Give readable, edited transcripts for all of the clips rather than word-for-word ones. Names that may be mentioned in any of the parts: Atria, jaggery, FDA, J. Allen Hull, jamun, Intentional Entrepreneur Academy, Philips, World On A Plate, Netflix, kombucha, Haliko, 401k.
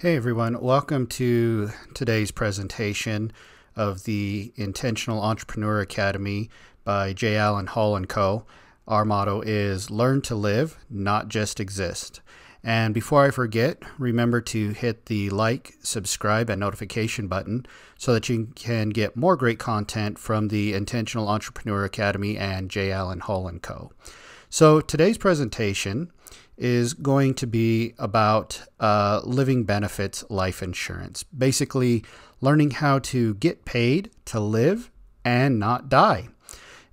Hey everyone, welcome to today's presentation of the Intentional Entrepreneur Academy by J. Allen Hull and Co. Our motto is learn to live, not just exist. And before I forget, remember to hit the like, subscribe, and notification button so that you can get more great content from the Intentional Entrepreneur Academy and J. Allen Hull & Co. So today's presentation is going to be about living benefits life insurance. Basically, learning how to get paid to live and not die.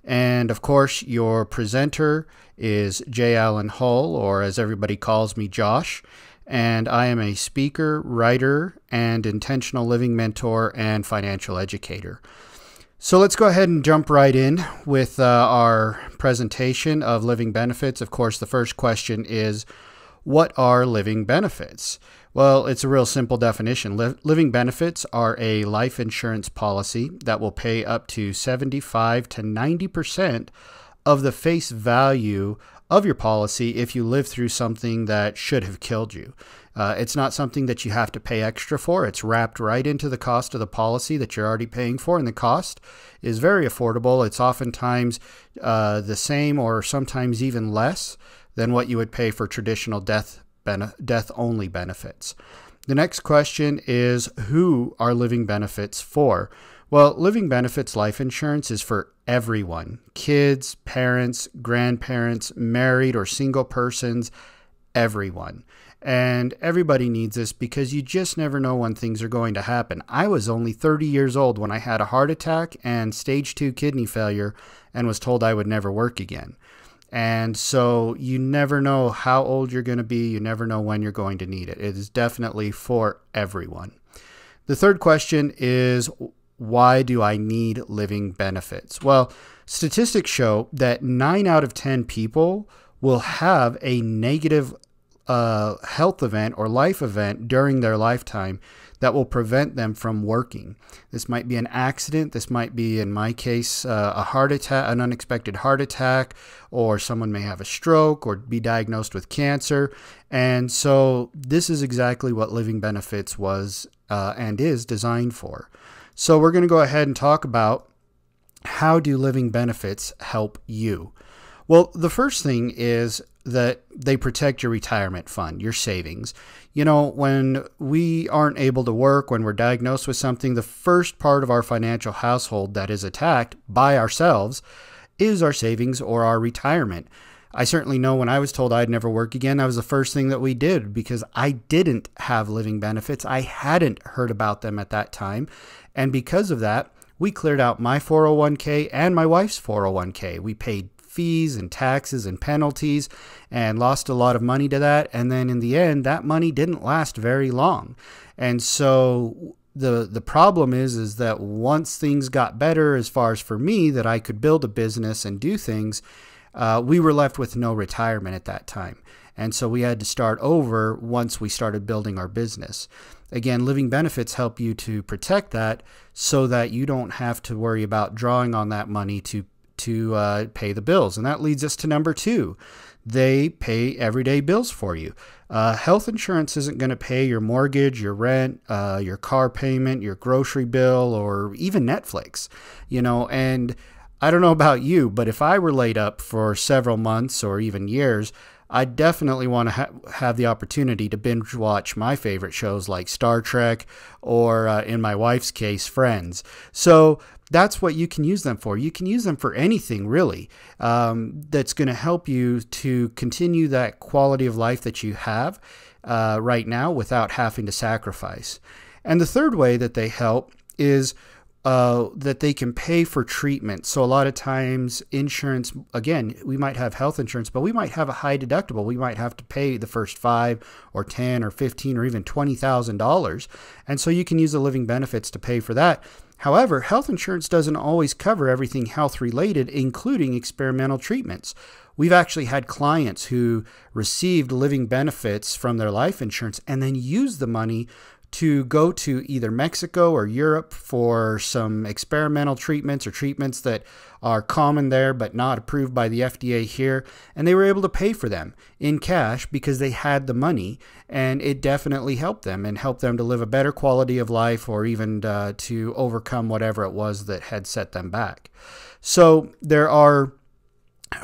And of course, your presenter is J. Allen Hull, or as everybody calls me, Josh. And I am a speaker, writer, and intentional living mentor and financial educator. So let's go ahead and jump right in with our presentation of living benefits. Of course, the first question is, what are living benefits? Well, it's a real simple definition. Living benefits are a life insurance policy that will pay up to 75 to 90% of the face value of your policy if you live through something that should have killed you. It's not something that you have to pay extra for. It's wrapped right into the cost of the policy that you're already paying for, and the cost is very affordable. It's oftentimes the same or sometimes even less than what you would pay for traditional death-only benefits. The next question is, who are living benefits for? Well, living benefits life insurance is for everyone: kids, parents, grandparents, married or single persons, everyone. And everybody needs this because you just never know when things are going to happen. I was only 30 years old when I had a heart attack and stage 2 kidney failure and was told I would never work again. And so you never know how old you're going to be. You never know when you're going to need it. It is definitely for everyone. The third question is, why do I need living benefits? Well, statistics show that 9 out of 10 people will have a negative health event or life event during their lifetime that will prevent them from working. This might be an accident. This might be, in my case, a heart attack, an unexpected heart attack, or someone may have a stroke or be diagnosed with cancer. And so this is exactly what living benefits was and is designed for. So we're going to go ahead and talk about, how do living benefits help you? Well, the first thing is that they protect your retirement fund, your savings. You know, when we aren't able to work, when we're diagnosed with something, the first part of our financial household that is attacked by ourselves is our savings or our retirement. I certainly know when I was told I'd never work again, that was the first thing that we did because I didn't have living benefits. I hadn't heard about them at that time. And because of that, we cleared out my 401k and my wife's 401k. We paid fees and taxes and penalties and lost a lot of money to that. And then in the end, that money didn't last very long. And so the problem is that once things got better, as far as for me, that I could build a business and do things, we were left with no retirement at that time. And so we had to start over once we started building our business. Again, living benefits help you to protect that so that you don't have to worry about drawing on that money to pay the bills. And that leads us to number 2. They pay everyday bills for you. Health insurance isn't going to pay your mortgage, your rent, your car payment, your grocery bill, or even Netflix. You know, and I don't know about you, but if I were laid up for several months or even years, I definitely want to have the opportunity to binge watch my favorite shows like Star Trek or, in my wife's case, Friends. So that's what you can use them for. You can use them for anything, really, that's going to help you to continue that quality of life that you have right now without having to sacrifice. And the third way that they help is that they can pay for treatment. So a lot of times insurance, again, we might have health insurance, but we might have a high deductible. We might have to pay the first 5 or 10 or 15 or even $20,000. And so you can use the living benefits to pay for that. However, health insurance doesn't always cover everything health related, including experimental treatments. We've actually had clients who received living benefits from their life insurance and then used the money to go to either Mexico or Europe for some experimental treatments or treatments that are common there but not approved by the FDA here, and they were able to pay for them in cash because they had the money, and it definitely helped them and helped them to live a better quality of life, or even to overcome whatever it was that had set them back. So there are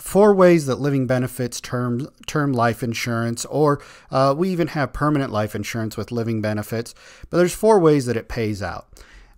4 ways that living benefits term life insurance, or we even have permanent life insurance with living benefits, but there's 4 ways that it pays out.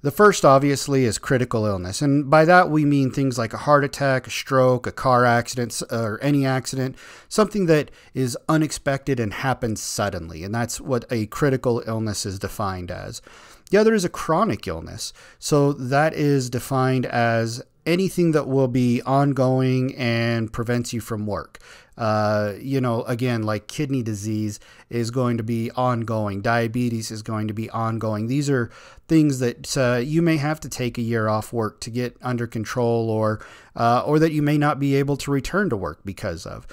The first, obviously, is critical illness, and by that we mean things like a heart attack, a stroke, a car accident, or any accident, something that is unexpected and happens suddenly, and that's what a critical illness is defined as. The other is a chronic illness, so that is defined as anything that will be ongoing and prevents you from work. You know, again, like kidney disease is going to be ongoing. Diabetes is going to be ongoing. These are things that you may have to take a year off work to get under control, or that you may not be able to return to work because of.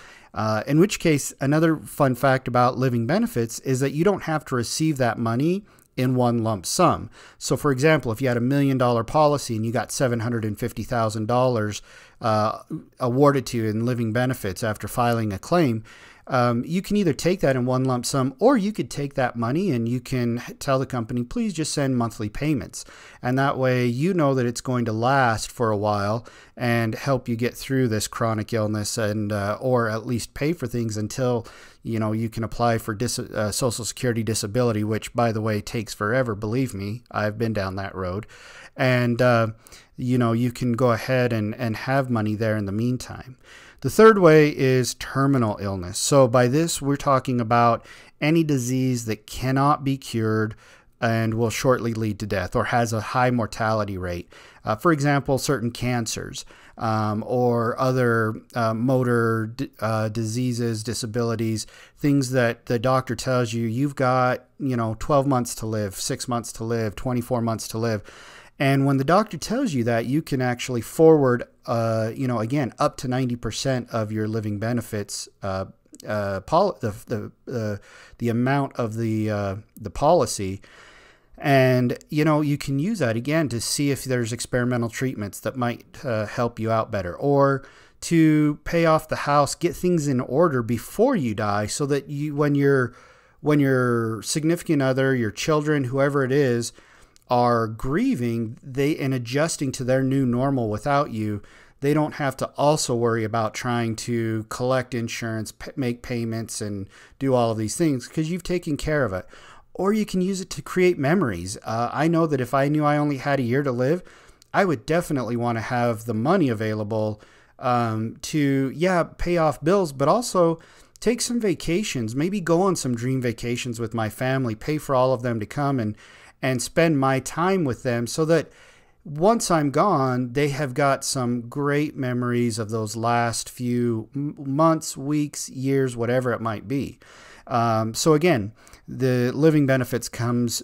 In which case, another fun fact about living benefits is that you don't have to receive that money in one lump sum. So for example, if you had $1 million policy and you got $750,000 awarded to you in living benefits after filing a claim, you can either take that in one lump sum, or you could take that money and you can tell the company, please just send monthly payments. And that way you know that it's going to last for a while and help you get through this chronic illness, and or at least pay for things until, you know, you can apply for Social Security disability, which, by the way, takes forever. Believe me, I've been down that road. And you know, you can go ahead and have money there in the meantime. The third way is terminal illness. So by this, we're talking about any disease that cannot be cured and will shortly lead to death, or has a high mortality rate. For example, certain cancers or other motor diseases, disabilities, things that the doctor tells you, you've got, you know, 12 months to live, 6 months to live, 24 months to live. And when the doctor tells you that, you can actually forward, you know, again, up to 90% of your living benefits, the amount of the policy. And, you know, you can use that again to see if there's experimental treatments that might help you out better, or to pay off the house, get things in order before you die, so that you, when your significant other, your children, whoever it is, are grieving and adjusting to their new normal without you, they don't have to also worry about trying to collect insurance, make payments, and do all of these things, because you've taken care of it. Or you can use it to create memories. I know that if I knew I only had a year to live, I would definitely want to have the money available to, yeah, pay off bills, but also take some vacations, maybe go on some dream vacations with my family, pay for all of them to come, and spend my time with them, so that once I'm gone, they have got some great memories of those last few months, weeks, years, whatever it might be. So again, the living benefits comes,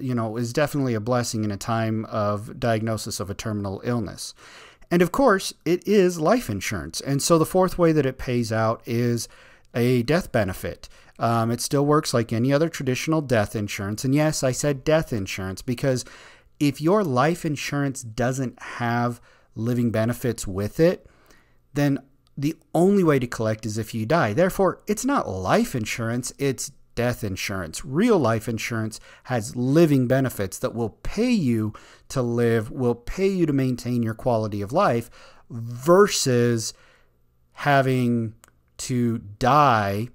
you know, is definitely a blessing in a time of diagnosis of a terminal illness. And of course, it is life insurance. And so the 4th way that it pays out is a death benefit. It still works like any other traditional death insurance. And yes, I said death insurance, because if your life insurance doesn't have living benefits with it, then the only way to collect is if you die. Therefore, it's not life insurance, it's death insurance. Real life insurance has living benefits that will pay you to live, will pay you to maintain your quality of life, versus having to die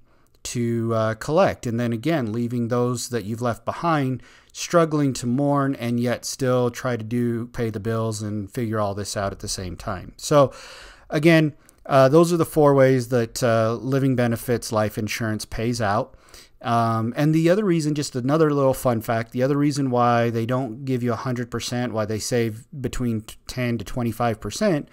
to collect, and then again leaving those that you've left behind struggling to mourn, and yet still try to pay the bills and figure all this out at the same time. So again, those are the 4 ways that living benefits life insurance pays out. And the other reason, just another little fun fact, the other reason why they don't give you 100%, why they save between 10 to 25%,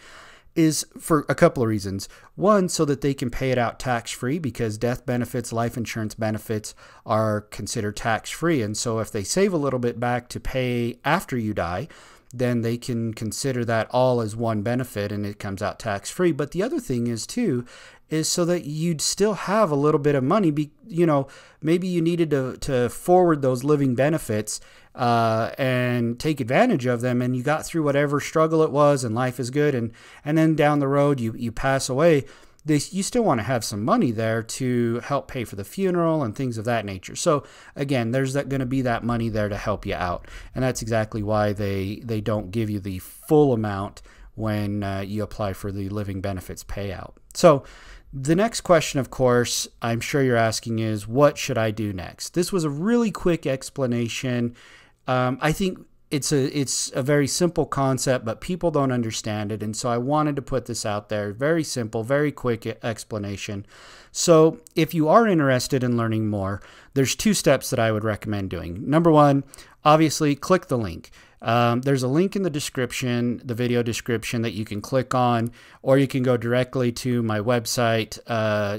is for a couple of reasons. One, so that they can pay it out tax-free, because death benefits, life insurance benefits are considered tax-free. And so if they save a little bit back to pay after you die, then they can consider that all as one benefit and it comes out tax-free. But the other thing is too, is so that you'd still have a little bit of money. You know, maybe you needed to forward those living benefits and take advantage of them, and you got through whatever struggle it was and life is good, and then down the road you pass away. You still want to have some money there to help pay for the funeral and things of that nature. So again, there's going to be that money there to help you out. And that's exactly why they don't give you the full amount when you apply for the living benefits payout. So the next question, of course, I'm sure you're asking is, what should I do next? This was a really quick explanation. I think it's a very simple concept, but people don't understand it. And so I wanted to put this out there. Very simple, very quick explanation. So if you are interested in learning more, there's two steps that I would recommend doing. Number one, obviously click the link. There's a link in the description, the video description, that you can click on, or you can go directly to my website,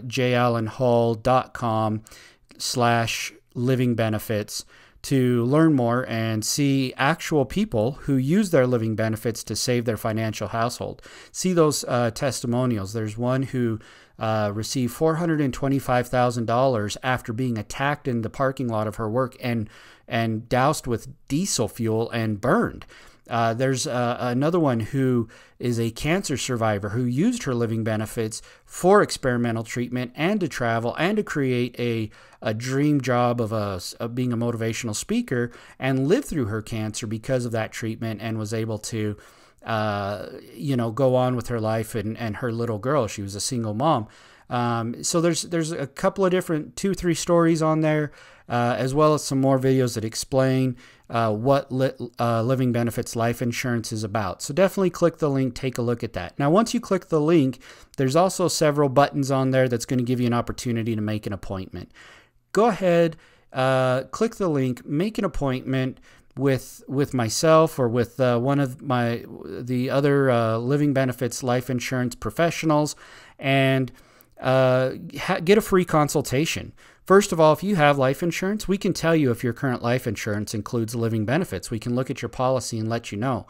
jallenhull.com/living benefits. to learn more and see actual people who use their living benefits to save their financial household. See those testimonials. There's one who received $425,000 after being attacked in the parking lot of her work and doused with diesel fuel and burned. There's another one who is a cancer survivor who used her living benefits for experimental treatment and to travel and to create a dream job of being a motivational speaker, and lived through her cancer because of that treatment, and was able to you know, go on with her life and her little girl. She was a single mom. So there's a couple of different 2-3 stories on there, as well as some more videos that explain what living benefits life insurance is about. So definitely click the link, take a look at that. Now, once you click the link, there's also several buttons on there that's going to give you an opportunity to make an appointment. Go ahead, click the link, make an appointment with myself or with one of the other living benefits life insurance professionals, and get a free consultation. First of all, if you have life insurance, we can tell you if your current life insurance includes living benefits. We can look at your policy and let you know.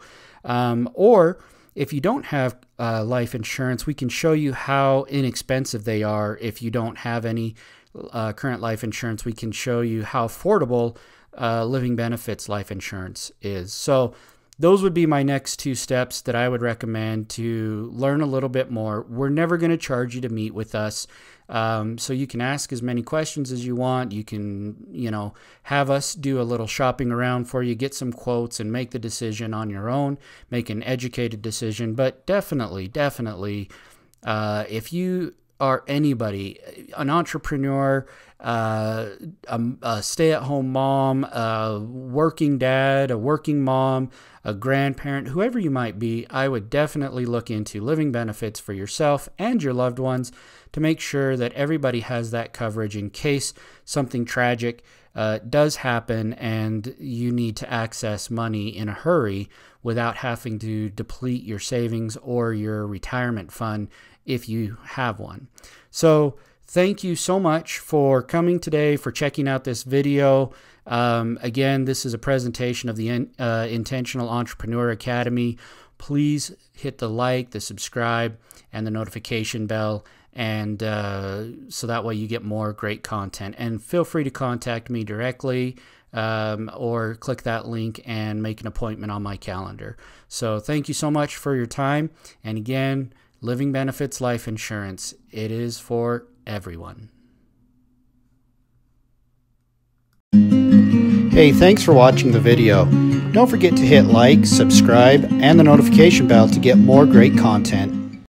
Or if you don't have life insurance, we can show you how inexpensive they are. If you don't have any current life insurance, we can show you how affordable living benefits life insurance is. So those would be my next two steps that I would recommend to learn a little bit more. We're never going to charge you to meet with us. So you can ask as many questions as you want. You can, you know, have us do a little shopping around for you, get some quotes, and make the decision on your own, make an educated decision. But definitely, definitely, if you are anybody, an entrepreneur, a stay-at-home mom, a working dad, a working mom, a grandparent, whoever you might be, I would definitely look into living benefits for yourself and your loved ones to make sure that everybody has that coverage in case something tragic does happen and you need to access money in a hurry without having to deplete your savings or your retirement fund if you have one. So thank you so much for coming today, for checking out this video. Again, this is a presentation of the Intentional Entrepreneur Academy. Please hit the like, the subscribe, and the notification bell, and so that way you get more great content. And feel free to contact me directly, or click that link and make an appointment on my calendar. So thank you so much for your time. And again, living benefits life insurance, it is for everyone. Hey, thanks for watching the video. Don't forget to hit like, subscribe, and the notification bell to get more great content.